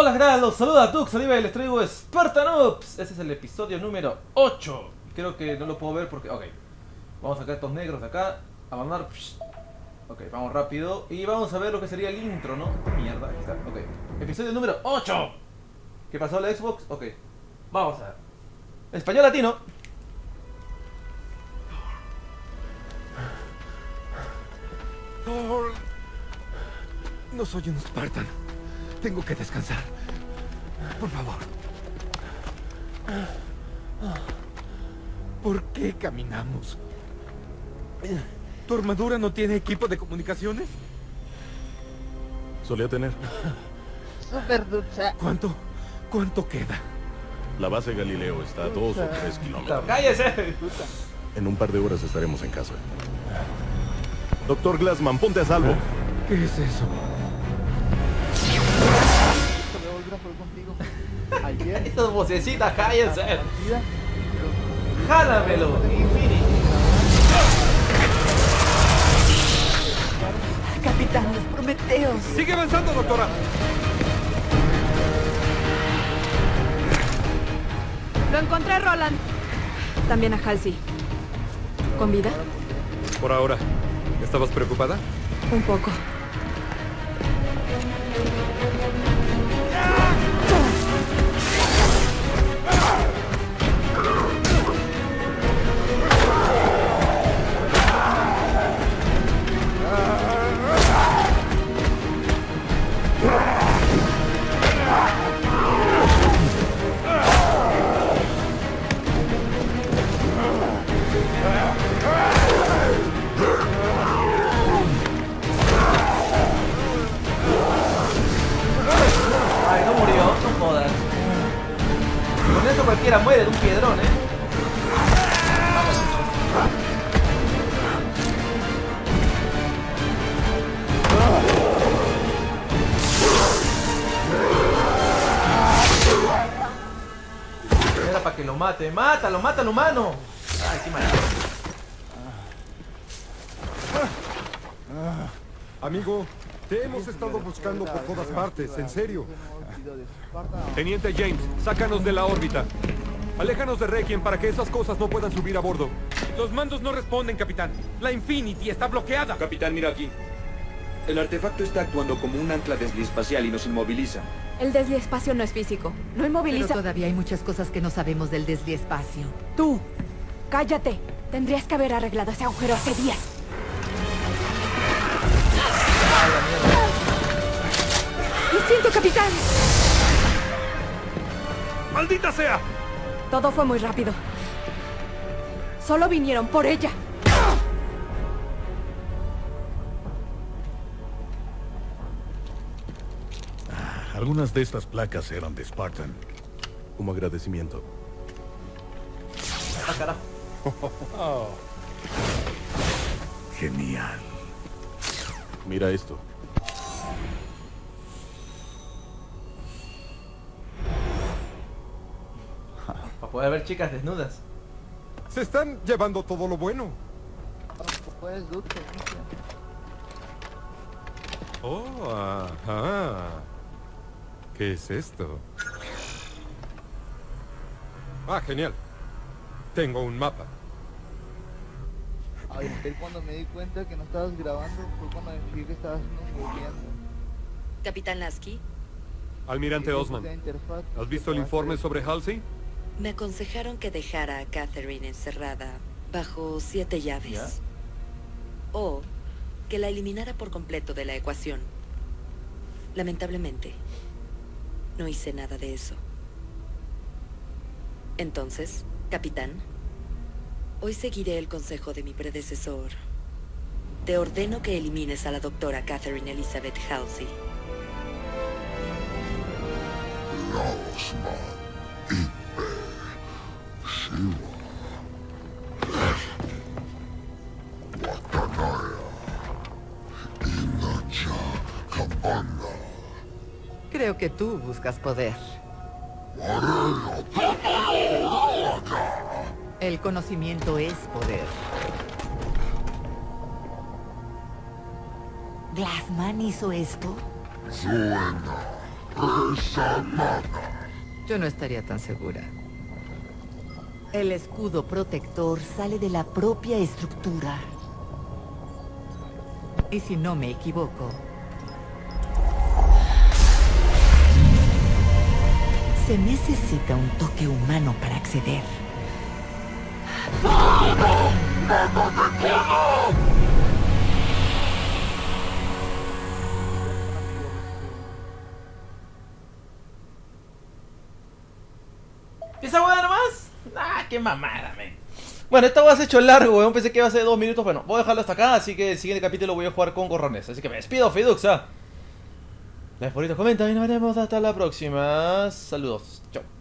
Hola, ¿qué tal? Los saluda Tux Oliva y les traigo Spartan Ops. Este es el episodio número 8. Creo que no lo puedo ver porque... Ok. Vamos a sacar estos negros de acá. Abandonar. Ok, vamos rápido. Y vamos a ver lo que sería el intro, ¿no? Mierda, aquí está. Ok. Episodio número 8. ¿Qué pasó la Xbox? Ok. Vamos a ver. Español latino. No soy un Spartan. Tengo que descansar. Por favor. ¿Por qué caminamos? ¿Tu armadura no tiene equipo de comunicaciones? Solía tener. ¿Cuánto queda? La base Galileo está a 2 o 3 kilómetros. ¡Cállese! En un par de horas estaremos en casa. Doctor Glassman, ponte a salvo. ¿Qué es eso? Estas vocecitas, cállense. Jálamelo, Infinity. Capitán, los Prometeos. Sigue avanzando, doctora. Lo encontré, Roland. También a Halsey. ¿Con vida? Por ahora. ¿Estabas preocupada? Un poco. Cualquiera muere de un piedrón, Era para que lo mate. ¡Mátalo, mátalo, humano! Ay, sí, mátalo. Amigo, te hemos estado buscando por todas partes, en serio. Teniente James, sácanos de la órbita. Aléjanos de Requiem para que esas cosas no puedan subir a bordo. Los mandos no responden, capitán. La Infinity está bloqueada. Capitán, mira aquí. El artefacto está actuando como un ancla desliespacial y nos inmoviliza. El desliespacio no es físico. No inmoviliza... Pero todavía hay muchas cosas que no sabemos del desliespacio. Tú, cállate. Tendrías que haber arreglado ese agujero hace días. ¡Lo siento, capitán! ¡Maldita sea! Todo fue muy rápido. Solo vinieron por ella. Algunas de estas placas eran de Spartan. Como agradecimiento. ¡Ah, carajo! Oh. Genial. Mira esto. Puede haber chicas desnudas. Se están llevando todo lo bueno. Oh, ajá. ¿Qué es esto? Ah, genial. Tengo un mapa. Ay, cuando me di cuenta que no estabas grabando, fue cuando decidí que estabas moviendo. Capitán Lasky. Almirante Osman. ¿Has visto el informe sobre Halsey? Me aconsejaron que dejara a Catherine encerrada bajo 7 llaves. ¿Sí? O que la eliminara por completo de la ecuación. Lamentablemente, no hice nada de eso. Entonces, capitán, hoy seguiré el consejo de mi predecesor. Te ordeno que elimines a la doctora Catherine Elizabeth Halsey. Creo que tú buscas poder. El conocimiento es poder. ¿Glassman hizo esto? Suena. desarmada. Yo no estaría tan segura. El escudo protector sale de la propia estructura. Y si no me equivoco, se necesita un toque humano para acceder. ¿Esa hueá nomás? Ah, qué mamada, men. Bueno, esta hueá se ha hecho largo, weón. Pensé que iba a ser 2 minutos. Bueno, voy a dejarlo hasta acá. Así que el siguiente capítulo voy a jugar con gorrones. Así que me despido, Fiduxa. Like, favoritos, comenta y nos veremos hasta la próxima. Saludos, chao.